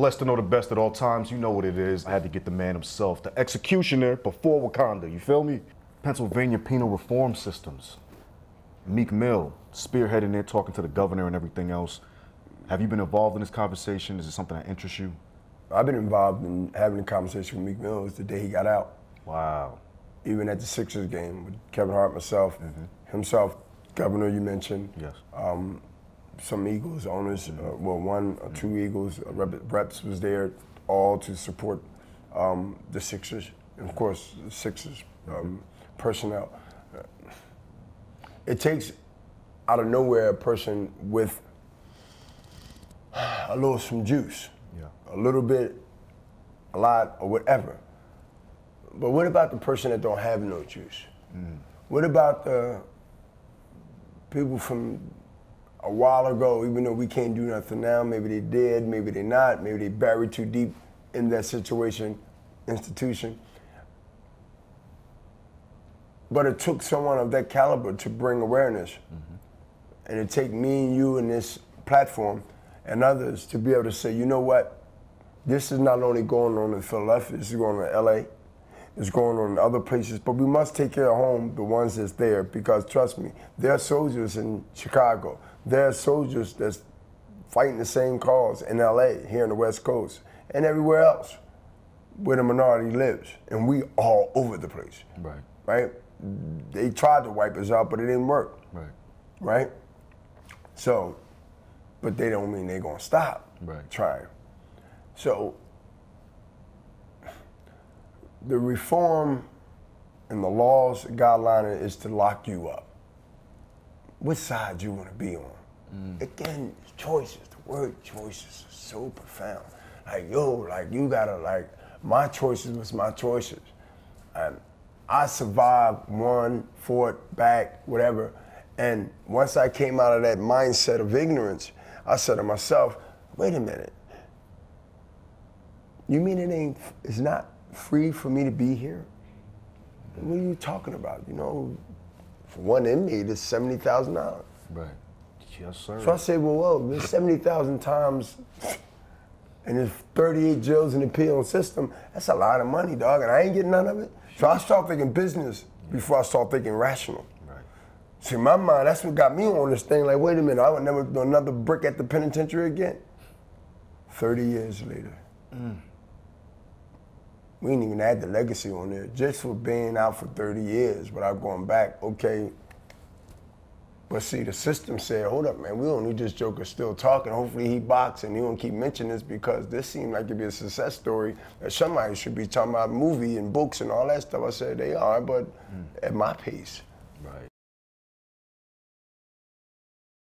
blessed to know the best at all times. You know what it is. I had to get the man himself, the executioner before Wakanda. You feel me? Pennsylvania Penal Reform Systems. Meek Mill spearheading it, talking to the governor and everything else. Have you been involved in this conversation? Is it something that interests you? I've been involved in having a conversation with Meek Mill. It was the day he got out. Wow. Even at the Sixers game with Kevin Hart, myself, himself, governor you mentioned. Yes. Some Eagles owners, well, one or two Eagles reps was there, all to support the Sixers, and of course, the Sixers personnel. It takes, out of nowhere, a person with a little some juice, a little bit, a lot, or whatever. But what about the person that don't have no juice? What about the people from a while ago, even though we can't do nothing now, maybe they did, maybe they not, maybe they buried too deep in that situation, institution. But it took someone of that caliber to bring awareness. And it take me and you and this platform and others to be able to say, you know what? This is not only going on in Philadelphia, this is going on in LA, it's going on in other places, but we must take care of home, the ones that's there, because trust me, there are soldiers in Chicago. There are soldiers that's fighting the same cause in LA, here on the West Coast, and everywhere else where the minority lives. And we all over the place, right? They tried to wipe us out, but it didn't work, right? So, but they don't mean they're gonna stop trying. So, the reform and the laws guideline is to lock you up. Which side you want to be on? Again, choices, the word choices is so profound. Like, yo, like, you gotta, like, my choices was my choices. And I survived, won, fought, back, whatever. And once I came out of that mindset of ignorance, I said to myself, wait a minute. You mean it ain't, it's not free for me to be here? What are you talking about? You know, for one inmate, it's $70,000. Right. Yes, sir. So I say, well, whoa, there's 70,000 times, and there's 38 jails in the penal system. That's a lot of money, dog, and I ain't getting none of it. So I start thinking business before I start thinking rational. See, my mind, that's what got me on this thing. Like, wait a minute, I would never do another brick at the penitentiary again. 30 years later. We didn't even add the legacy on there. Just for being out for 30 years without going back, okay. But see, the system said, hold up, man, we don't need this joker still talking. Hopefully he boxing. He don't keep mentioning this because this seemed like it'd be a success story that somebody should be talking about movie and books and all that stuff. I said, they are, but at my pace. Right.